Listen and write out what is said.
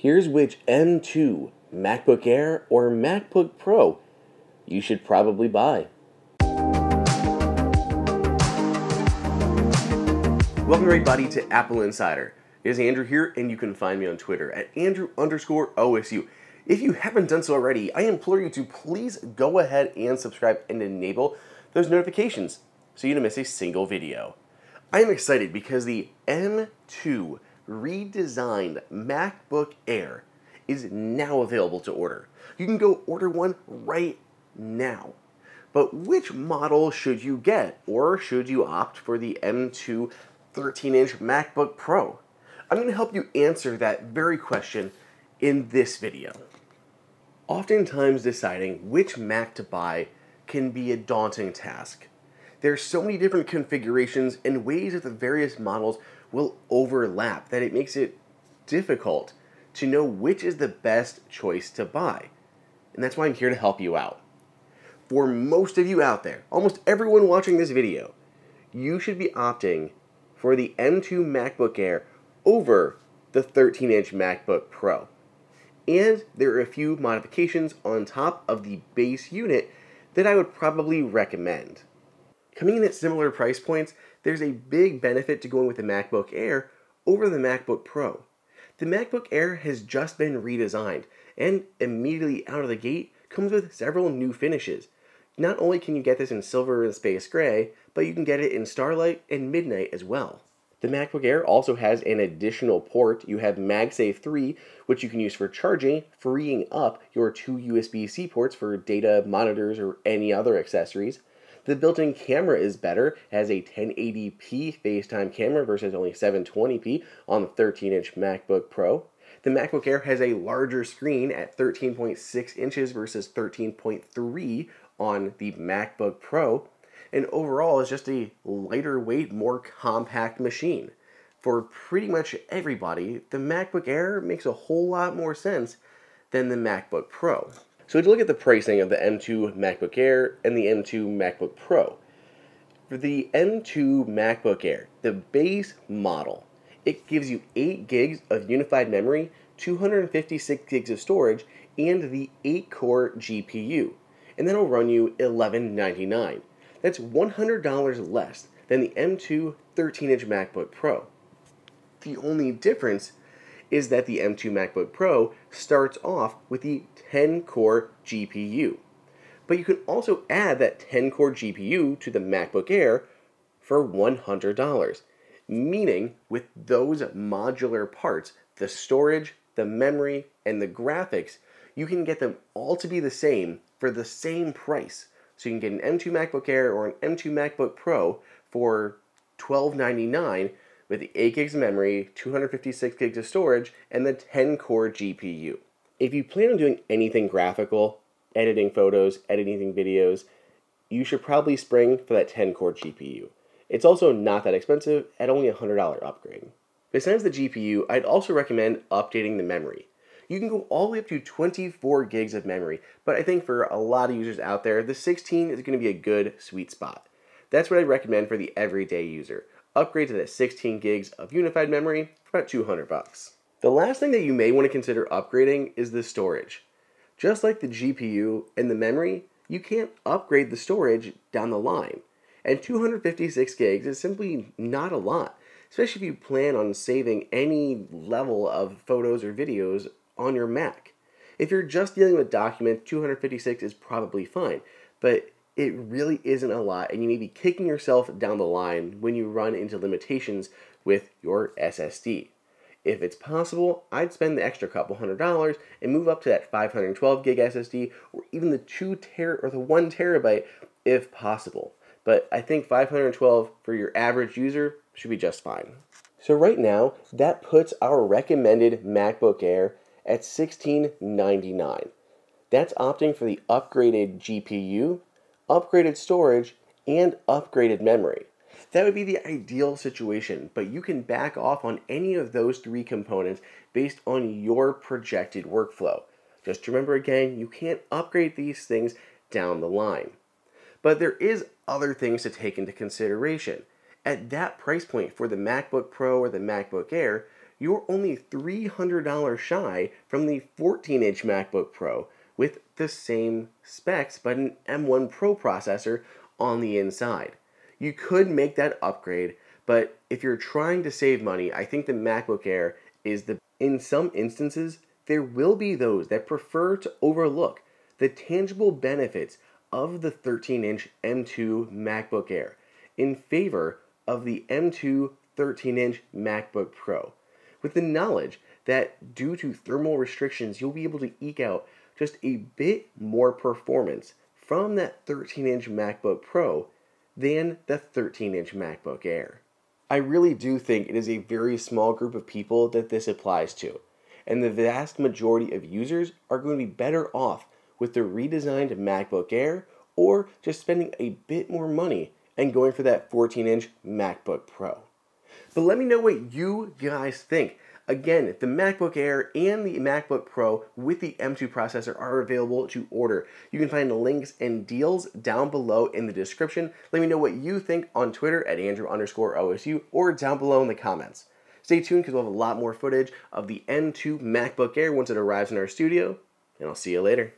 Here's which M2, MacBook Air, or MacBook Pro you should probably buy. Welcome everybody to Apple Insider. It is Andrew here, and you can find me on Twitter at Andrew underscore OSU. If you haven't done so already, I implore you to please go ahead and subscribe and enable those notifications so you don't miss a single video. I am excited because the M2 redesigned MacBook Air is now available to order. You can go order one right now. But which model should you get, or should you opt for the M2 13-inch MacBook Pro? I'm going to help you answer that very question in this video. Oftentimes deciding which Mac to buy can be a daunting task. There are so many different configurations and ways that the various models will overlap that it makes it difficult to know which is the best choice to buy. And that's why I'm here to help you out. For most of you out there, almost everyone watching this video, you should be opting for the M2 MacBook Air over the 13-inch MacBook Pro. And there are a few modifications on top of the base unit that I would probably recommend. Coming in at similar price points, there's a big benefit to going with the MacBook Air over the MacBook Pro. The MacBook Air has just been redesigned, and immediately out of the gate comes with several new finishes. Not only can you get this in silver and space gray, but you can get it in starlight and midnight as well. The MacBook Air also has an additional port. You have MagSafe 3, which you can use for charging, freeing up your two USB-C ports for data, monitors, or any other accessories. The built-in camera is better, as a 1080p FaceTime camera versus only 720p on the 13-inch MacBook Pro. The MacBook Air has a larger screen at 13.6 inches versus 13.3 on the MacBook Pro. And overall, it's just a lighter weight, more compact machine. For pretty much everybody, the MacBook Air makes a whole lot more sense than the MacBook Pro. So to look at the pricing of the M2 MacBook Air and the M2 MacBook Pro. For the M2 MacBook Air, the base model, it gives you 8 gigs of unified memory, 256 gigs of storage, and the 8-core GPU. And that'll run you $1,199. That's $100 less than the M2 13-inch MacBook Pro. The only difference is that the M2 MacBook Pro starts off with the 10-core GPU. But you can also add that 10-core GPU to the MacBook Air for $100. Meaning, with those modular parts, the storage, the memory, and the graphics, you can get them all to be the same for the same price. So you can get an M2 MacBook Air or an M2 MacBook Pro for $1,299 with the 8 gigs of memory, 256 gigs of storage, and the 10-core GPU. If you plan on doing anything graphical, editing photos, editing videos, you should probably spring for that 10-core GPU. It's also not that expensive at only a $100 upgrade. Besides the GPU, I'd also recommend updating the memory. You can go all the way up to 24 gigs of memory, but I think for a lot of users out there, the 16 is going to be a good sweet spot. That's what I recommend for the everyday user. Upgrade to that 16 gigs of unified memory for about $200. The last thing that you may want to consider upgrading is the storage. Just like the GPU and the memory, you can't upgrade the storage down the line. And 256 gigs is simply not a lot, especially if you plan on saving any level of photos or videos on your Mac. If you're just dealing with documents, 256 is probably fine, but it really isn't a lot, and you may be kicking yourself down the line when you run into limitations with your SSD. If it's possible, I'd spend the extra couple $100 and move up to that 512 gig SSD, or even the 1 terabyte if possible. But I think 512 for your average user should be just fine. So right now, that puts our recommended MacBook Air at $1,699. That's opting for the upgraded GPU, upgraded storage, and upgraded memory. That would be the ideal situation, but you can back off on any of those three components based on your projected workflow. Just remember again, you can't upgrade these things down the line. But there is other things to take into consideration. At that price point for the MacBook Pro or the MacBook Air, you're only $300 shy from the 14-inch MacBook Pro with the same specs but an M1 Pro processor on the inside. You could make that upgrade, but if you're trying to save money, I think the MacBook Air is the best. In some instances, there will be those that prefer to overlook the tangible benefits of the 13-inch M2 MacBook Air in favor of the M2 13-inch MacBook Pro, with the knowledge that due to thermal restrictions, you'll be able to eke out just a bit more performance from that 13-inch MacBook Pro than the 13-inch MacBook Air. I really do think it is a very small group of people that this applies to, and the vast majority of users are going to be better off with the redesigned MacBook Air or just spending a bit more money and going for that 14-inch MacBook Pro. But let me know what you guys think. Again, the MacBook Air and the MacBook Pro with the M2 processor are available to order. You can find the links and deals down below in the description. Let me know what you think on Twitter at @Andrew_OSU or down below in the comments. Stay tuned because we'll have a lot more footage of the M2 MacBook Air once it arrives in our studio, and I'll see you later.